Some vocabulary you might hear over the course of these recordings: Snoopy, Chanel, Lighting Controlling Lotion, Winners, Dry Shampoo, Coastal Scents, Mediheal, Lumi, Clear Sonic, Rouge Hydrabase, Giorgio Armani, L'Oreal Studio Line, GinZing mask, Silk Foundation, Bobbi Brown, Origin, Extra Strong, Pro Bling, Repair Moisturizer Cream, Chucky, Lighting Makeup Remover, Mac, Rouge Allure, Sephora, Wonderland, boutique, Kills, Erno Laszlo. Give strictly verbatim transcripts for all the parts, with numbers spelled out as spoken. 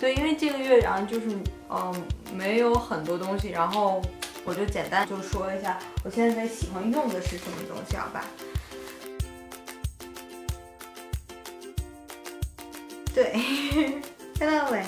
对，因为这个月然后就是嗯、呃、没有很多东西，然后我就简单就说一下我现在在喜欢用的是什么东西，好吧？对，看到没？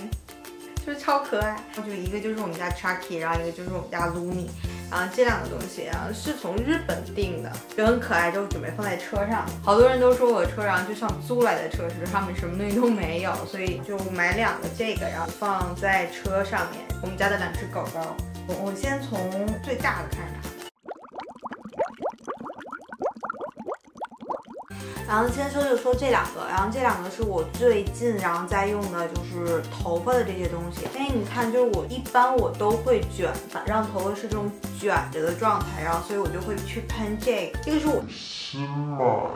就是超可爱。就一个就是我们家 Chucky， 然后一个就是我们家 Lumi， 然后这两个东西啊是从日本订的，就很可爱，就准备放在车上。好多人都说我的车上就像租来的车似的，他们什么东西都没有，所以就买两个这个，然后放在车上面。我们家的两只狗狗，我我先从最大的看它。然后先说就说这两个，然后这两个是我最近然后在用的，就是头发的这些东西。因为你看，就是我一般我都会卷发，让头发是这种卷着的状态，然后所以我就会去喷这个。这个是我新买的，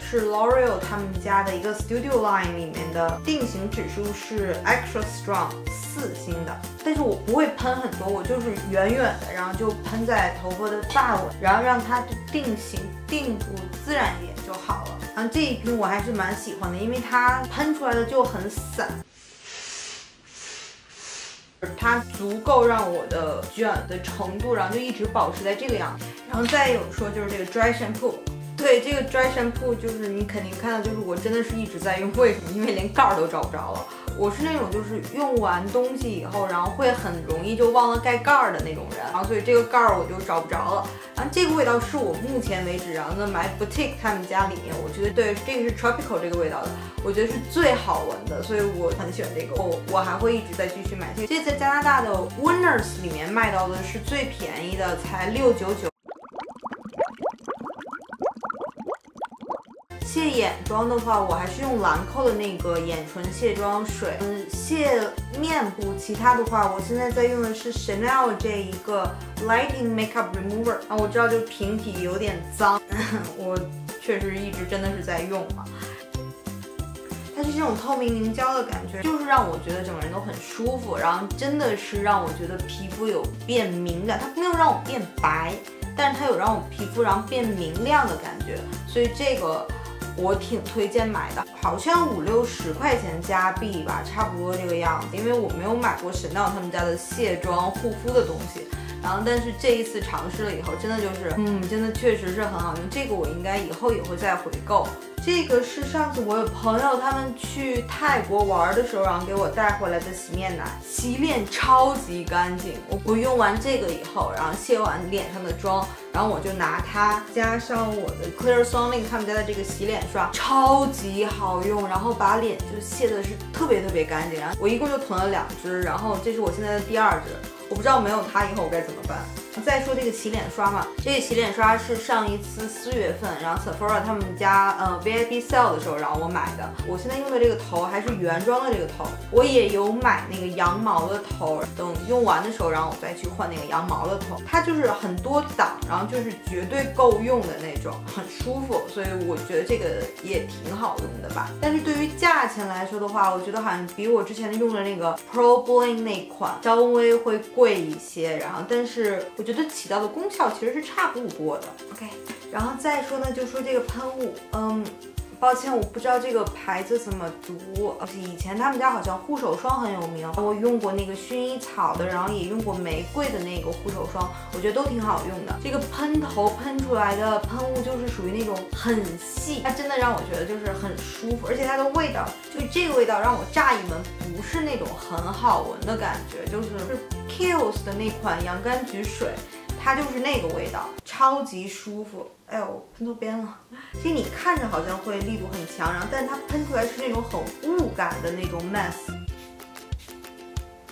是 L'Oreal 他们家的一个 Studio Line 里面的，定型指数是 Extra Strong 四星的。但是我不会喷很多，我就是远远的，然后就喷在头发的发尾，然后让它定型定住，自然一点就好了。然后这一瓶我还是蛮喜欢的，因为它喷出来的就很散，它足够让我的卷的程度，然后就一直保持在这个样子。然后再有说就是这个 Dry Shampoo， 对，这个 Dry Shampoo 就是你肯定看到，就是我真的是一直在用，为什么？因为连盖儿都找不着了。我是那种就是用完东西以后，然后会很容易就忘了盖盖儿的那种人，然后所以这个盖儿我就找不着了。然后这个味道是我目前为止，然后呢买 boutique 他们家里面，我觉得对，这个是 tropical 这个味道的，我觉得是最好闻的，所以我很喜欢这个。我我还会一直在继续买这个。这在加拿大的 Winners 里面卖到的是最便宜的，才六九九。卸眼妆的话，我还是用兰蔻的那个眼唇卸妆水。嗯，卸面部。其他的话，我现在在用的是 Chanel 这一个 Lighting Makeup Remover。啊，我知道就瓶体有点脏，我确实一直真的是在用嘛。它是这种透明凝胶的感觉，就是让我觉得整个人都很舒服，然后真的是让我觉得皮肤有变敏感，它没有让我变白，但是它有让我皮肤然后变明亮的感觉，所以这个我挺推荐买的，好像五六十块钱加币吧，差不多这个样子。因为我没有买过神道他们家的卸妆护肤的东西，然后但是这一次尝试了以后，真的就是，嗯，真的确实是很好用。这个我应该以后也会再回购。这个是上次我有朋友他们去泰国玩的时候，然后给我带回来的洗面奶，洗脸超级干净。我我用完这个以后，然后卸完脸上的妆，然后我就拿它加上我的 Clear Sonic 他们家的这个洗脸刷，超级好用，然后把脸就卸的是特别特别干净。然后我一共就囤了两支，然后这是我现在的第二支，我不知道没有它以后我该怎么办。再说这个洗脸刷嘛，这个洗脸刷是上一次四月份，然后 Sephora 他们家呃 V I P sale 的时候，然后我买的。我现在用的这个头还是原装的这个头，我也有买那个羊毛的头，等用完的时候，然后我再去换那个羊毛的头。它就是很多档，然后就是绝对够用的那种，很舒服，所以我觉得这个也挺好用的吧。但是对于价钱来说的话，我觉得好像比我之前用的那个 Pro Bling 那款稍微会贵一些，然后但是我觉得起到的功效其实是差不多的。OK， 然后再说呢，就说这个喷雾，嗯，抱歉，我不知道这个牌子怎么读。以前他们家好像护手霜很有名，我用过那个薰衣草的，然后也用过玫瑰的那个护手霜，我觉得都挺好用的。这个喷头喷出来的喷雾就是属于那种很细，它真的让我觉得就是很舒服，而且它的味道，就这个味道让我乍一闻不是那种很好闻的感觉，就是。Kills 的那款洋甘菊水，它就是那个味道，超级舒服。哎呦，我喷错边了。其实你看着好像会力度很强，然后但是它喷出来是那种很雾感的那种 mess。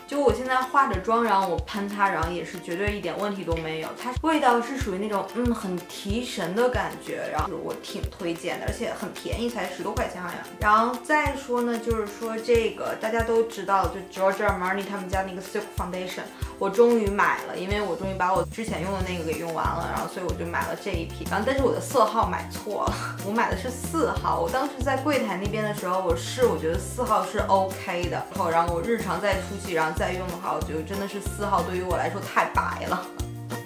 就我现在化着妆，然后我喷它，然后也是绝对一点问题都没有。它味道是属于那种嗯很提神的感觉，然后我挺推荐的，而且很便宜，才十多块钱好像。然后再说呢，就是说这个大家都知道，就 Giorgio Armani 他们家那个 Silk Foundation， 我终于买了，因为我终于把我之前用的那个给用完了，然后所以我就买了这一批。然后但是我的色号买错了，我买的是四号。我当时在柜台那边的时候，我试我觉得四号是 OK 的，然后然后我日常再出去，然后。再用的话，我觉得真的是四号对于我来说太白了，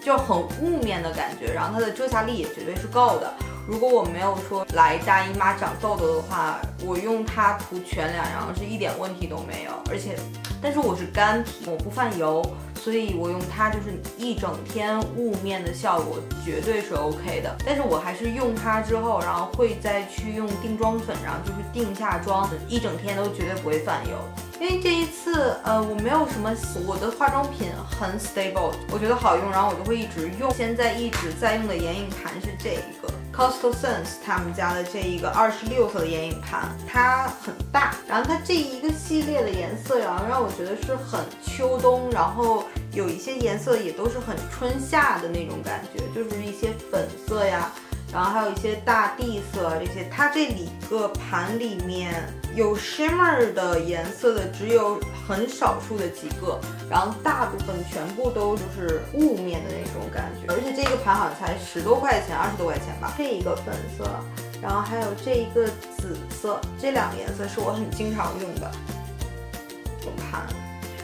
就很雾面的感觉，然后它的遮瑕力也绝对是够的。如果我没有说来大姨妈长痘痘的话，我用它涂全脸，然后是一点问题都没有。而且，但是我是干皮，我不泛油，所以我用它就是一整天雾面的效果绝对是 OK 的。但是我还是用它之后，然后会再去用定妆粉，然后就是定下妆，一整天都绝对不会泛油。 因为这一次，呃，我没有什么，我的化妆品很 stable， 我觉得好用，然后我就会一直用。现在一直在用的眼影盘是这一个 Coastal Scents 他们家的这一个二十六色的眼影盘，它很大，然后它这一个系列的颜色，然后让我觉得是很秋冬，然后有一些颜色也都是很春夏的那种感觉，就是一些粉色呀。 然后还有一些大地色这些，它这里个盘里面有 shimmer 的颜色的只有很少数的几个，然后大部分全部都就是雾面的那种感觉。而且这个盘好像才十多块钱，二十多块钱吧。这一个粉色，然后还有这一个紫色，这两个颜色是我很经常用的这种盘。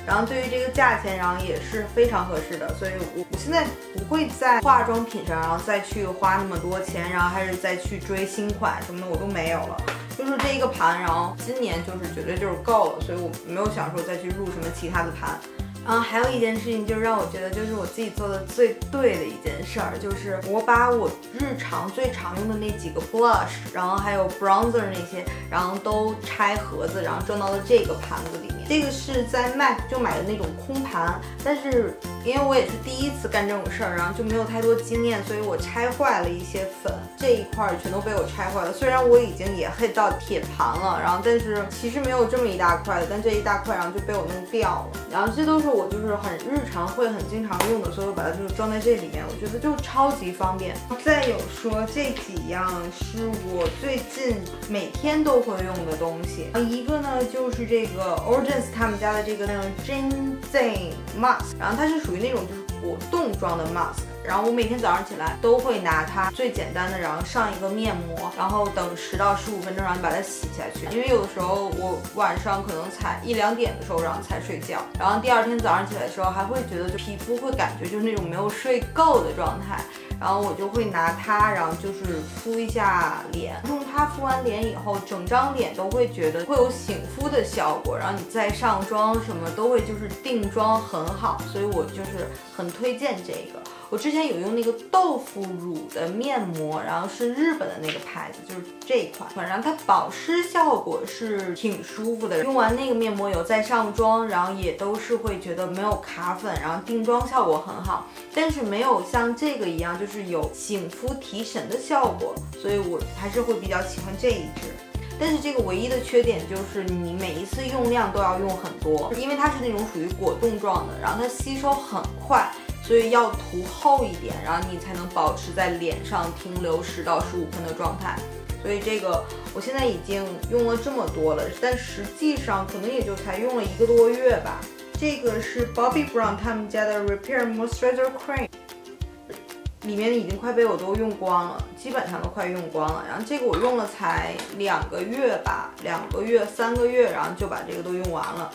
然后对于这个价钱，然后也是非常合适的，所以我我现在不会在化妆品上，然后再去花那么多钱，然后还是再去追新款什么的，我都没有了。就是这一个盘，然后今年就是绝对就是够了，所以我没有想说再去入什么其他的盘。然后还有一件事情，就是让我觉得就是我自己做的最对的一件事儿，就是我把我日常最常用的那几个 blush， 然后还有 bronzer 那些，然后都拆盒子，然后装到了这个盘子里面。 这个是在 Mac 就买的那种空盘，但是因为我也是第一次干这种事儿，然后就没有太多经验，所以我拆坏了一些粉，这一块全都被我拆坏了。虽然我已经也黑到铁盘了，然后但是其实没有这么一大块的，但这一大块然后就被我弄掉了。然后这都是我就是很日常会很经常用的，所以我把它就是装在这里面，我觉得就超级方便。再有说这几样是我最近每天都会用的东西，一个呢就是这个 Origin。 他们家的这个那种 GinZing mask， 然后它是属于那种就是果冻状的 mask， 然后我每天早上起来都会拿它最简单的，然后上一个面膜，然后等十到十五分钟，然后把它洗下去。因为有的时候我晚上可能才一两点的时候，然后才睡觉，然后第二天早上起来的时候还会觉得就皮肤会感觉就是那种没有睡够的状态。 然后我就会拿它，然后就是敷一下脸，用它敷完脸以后，整张脸都会觉得会有醒肤的效果，然后你再上妆什么都会就是定妆很好，所以我就是很推荐这个。我之前有用那个豆腐乳的面膜，然后是日本的那个牌子，就是这一款，然后它保湿效果是挺舒服的。用完那个面膜以后再上妆，然后也都是会觉得没有卡粉，然后定妆效果很好，但是没有像这个一样就。 就是有醒肤提神的效果，所以我还是会比较喜欢这一支。但是这个唯一的缺点就是你每一次用量都要用很多，因为它是那种属于果冻状的，然后它吸收很快，所以要涂厚一点，然后你才能保持在脸上停留十到十五分的状态。所以这个我现在已经用了这么多了，但实际上可能也就才用了一个多月吧。这个是 Bobbi Brown 他们家的 Repair Moisturizer Cream。 里面已经快被我都用光了，基本上都快用光了。然后这个我用了才两个月吧，两个月、三个月，然后就把这个都用完了。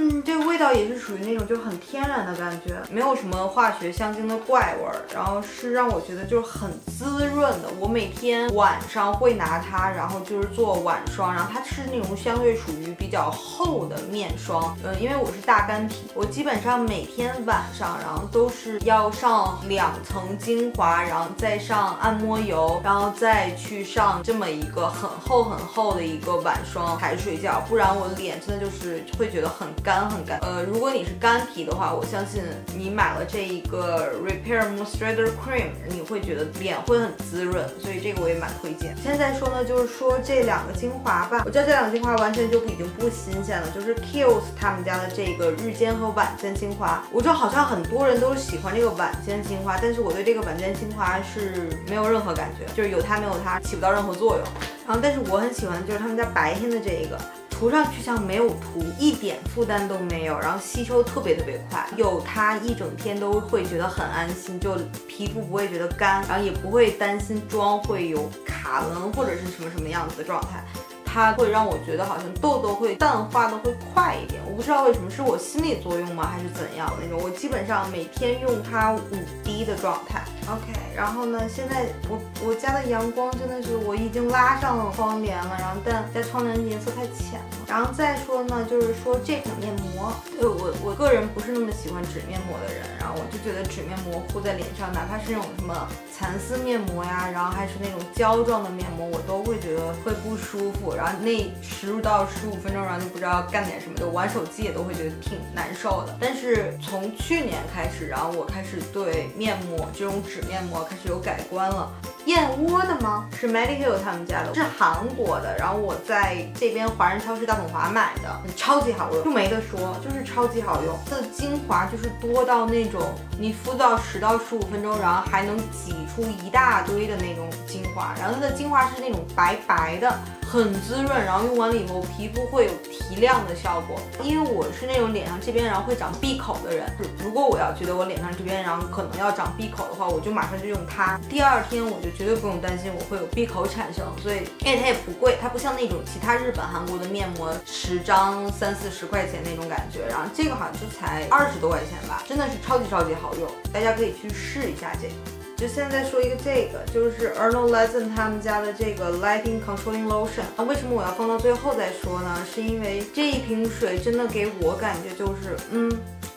嗯，这个味道也是属于那种就很天然的感觉，没有什么化学香精的怪味儿，然后是让我觉得就是很滋润的。我每天晚上会拿它，然后就是做晚霜，然后它是那种相对属于比较厚的面霜。嗯，因为我是大干皮，我基本上每天晚上，然后都是要上两层精华，然后再上按摩油，然后再去上这么一个很厚很厚的一个晚霜才睡觉，不然我脸真的就是会觉得很干。 干很干，呃，如果你是干皮的话，我相信你买了这一个 Repair Moisturizer Cream， 你会觉得脸会很滋润，所以这个我也蛮推荐。现在说呢，就是说这两个精华吧，我知道这两个精华完全就已经不新鲜了，就是 Kills 他们家的这个日间和晚间精华，我知道好像很多人都喜欢这个晚间精华，但是我对这个晚间精华是没有任何感觉，就是有它没有它起不到任何作用。然后，但是我很喜欢就是他们家白天的这一个。 涂上去像没有涂，一点负担都没有，然后吸收特别特别快，有它一整天都会觉得很安心，就皮肤不会觉得干，然后也不会担心妆会有卡纹或者是什么什么样子的状态。 它会让我觉得好像痘痘会淡化的会快一点，我不知道为什么是我心理作用吗，还是怎样那种。我基本上每天用它五滴的状态， OK， 然后呢，现在我我家的阳光真的是我已经拉上了窗帘了，然后但在窗帘颜色太浅了。然后再说呢，就是说这款面膜，对我我个人不是那么喜欢纸面膜的人，然后我就觉得纸面膜糊在脸上，哪怕是那种什么蚕丝面膜呀，然后还是那种胶状的面膜，我都会觉得会不舒服。然后那十五到十五分钟，然后就不知道干点什么，就玩手机也都会觉得挺难受的。但是从去年开始，然后我开始对面膜这种纸。 面膜开始有改观了，燕窝的吗？是 Mediheal 他们家的，是韩国的。然后我在这边华人超市大统华买的，超级好用，就没得说，就是超级好用。它的精华就是多到那种你敷到十到十五分钟，然后还能挤出一大堆的那种精华。然后它的精华是那种白白的。 很滋润，然后用完了以后，皮肤会有提亮的效果。因为我是那种脸上这边然后会长闭口的人，如果我要觉得我脸上这边然后可能要长闭口的话，我就马上就用它。第二天我就绝对不用担心我会有闭口产生，所以因为它也不贵，它不像那种其他日本、韩国的面膜，十张三四十块钱那种感觉，然后这个好像就才二十多块钱吧，真的是超级超级好用，大家可以去试一下这个。 就现在说一个这个，就是 Erno Laszlo 他们家的这个 Lighting Controlling Lotion。那为什么我要放到最后再说呢？是因为这一瓶水真的给我感觉就是，嗯，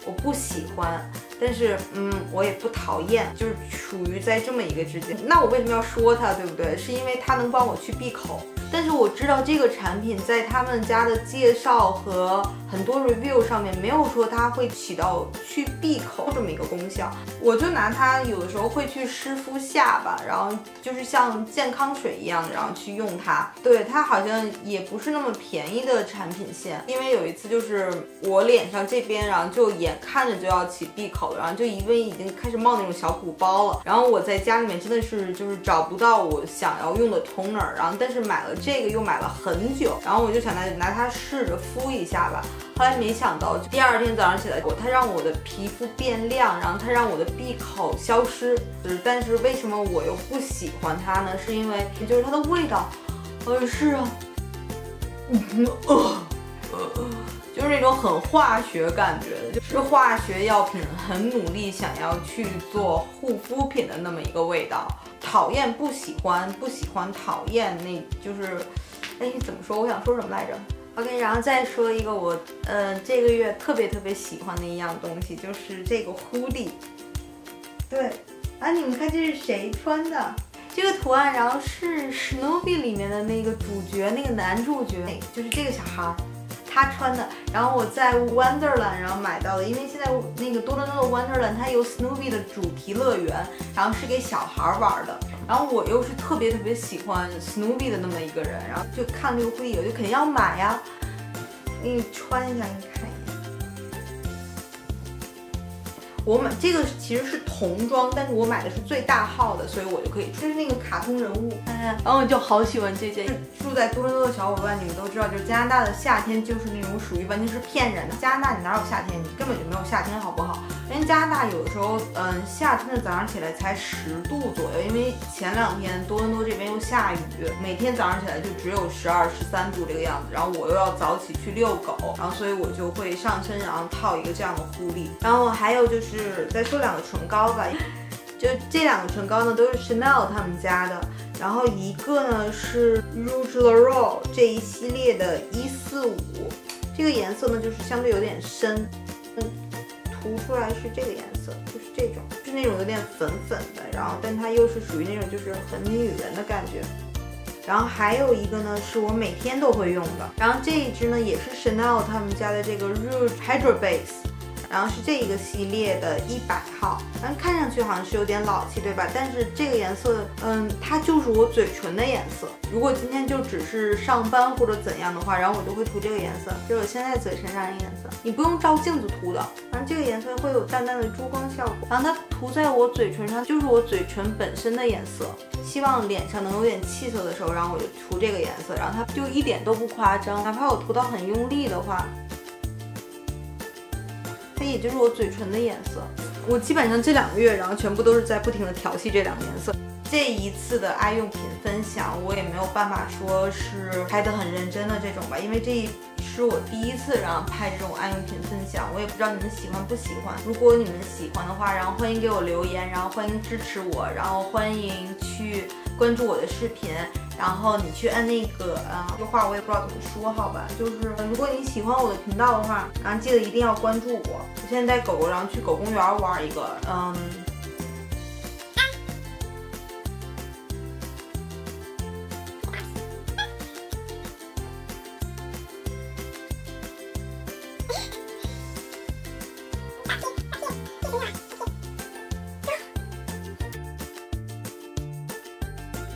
我不喜欢，但是嗯，我也不讨厌，就是处于在这么一个之间。那我为什么要说它，对不对？是因为它能帮我去闭口。 但是我知道这个产品在他们家的介绍和很多 review 上面没有说它会起到去闭口这么一个功效，我就拿它有的时候会去湿敷下巴，然后就是像健康水一样，然后去用它。对，它好像也不是那么便宜的产品线，因为有一次就是我脸上这边，然后就眼看着就要起闭口了，然后就因为已经开始冒那种小鼓包了，然后我在家里面真的是就是找不到我想要用的 toner， 然后但是买了。 这个又买了很久，然后我就想拿拿它试着敷一下吧。后来没想到，第二天早上起来，我它让我的皮肤变亮，然后它让我的闭口消失。但是为什么我又不喜欢它呢？是因为就是它的味道，呃，是，嗯呃呃 就是那种很化学感觉，就是化学药品很努力想要去做护肤品的那么一个味道。讨厌，不喜欢，不喜欢，讨厌，那就是，哎，怎么说？我想说什么来着 ？OK， 然后再说一个我，呃，这个月特别特别喜欢的一样东西，就是这个hoodie。对，啊，你们看这是谁穿的？ 这个图案，然后是 Snoopy 里面的那个主角，那个男主角，就是这个小孩。 他穿的，然后我在 Wonderland 然后买到的，因为现在那个多伦多的 Wonderland 它有 Snoopy 的主题乐园，然后是给小孩玩的。然后我又是特别特别喜欢 Snoopy 的那么一个人，然后就看这个hoodie，我就肯定要买呀。给你穿一下，你看一下。我买这个其实是童装，但是我买的是最大号的，所以我就可以穿。就是那个卡通人物，哎，然后我就好喜欢这件。 住在多伦多的小伙伴，你们都知道，就是加拿大的夏天就是那种属于完全是骗人的。加拿大你哪有夏天？你根本就没有夏天，好不好？因为加拿大有的时候，嗯，夏天的早上起来才十度左右，因为前两天多伦多这边又下雨，每天早上起来就只有十二、十三度这个样子。然后我又要早起去遛狗，然后所以我就会上身，然后套一个这样的护理。然后还有就是再说两个唇膏吧，就这两个唇膏呢都是 Chanel 他们家的。 然后一个呢是 Rouge Allure 这一系列的一四五，这个颜色呢就是相对有点深，嗯，涂出来是这个颜色，就是这种，是那种有点粉粉的，然后但它又是属于那种就是很女人的感觉。然后还有一个呢是我每天都会用的，然后这一支呢也是 Chanel 他们家的这个 Rouge Hydrabase。 然后是这一个系列的一百号，然后看上去好像是有点老气，对吧？但是这个颜色，嗯，它就是我嘴唇的颜色。如果今天就只是上班或者怎样的话，然后我就会涂这个颜色，就是我现在嘴唇上的颜色。你不用照镜子涂的，然后这个颜色会有淡淡的珠光效果。然后它涂在我嘴唇上，就是我嘴唇本身的颜色。希望脸上能有点气色的时候，然后我就涂这个颜色，然后它就一点都不夸张，哪怕我涂到很用力的话。 它也就是我嘴唇的颜色，我基本上这两个月，然后全部都是在不停的调戏这两个颜色。这一次的爱用品分享，我也没有办法说是拍得很认真的这种吧，因为这一。 是是我第一次然后拍这种爱用品分享，我也不知道你们喜欢不喜欢。如果你们喜欢的话，然后欢迎给我留言，然后欢迎支持我，然后欢迎去关注我的视频。 然后你去按那个，呃，这话我也不知道怎么说，好吧？就是如果你喜欢我的频道的话，然后记得一定要关注我。我现在带狗狗，然后去狗公园玩一个，嗯。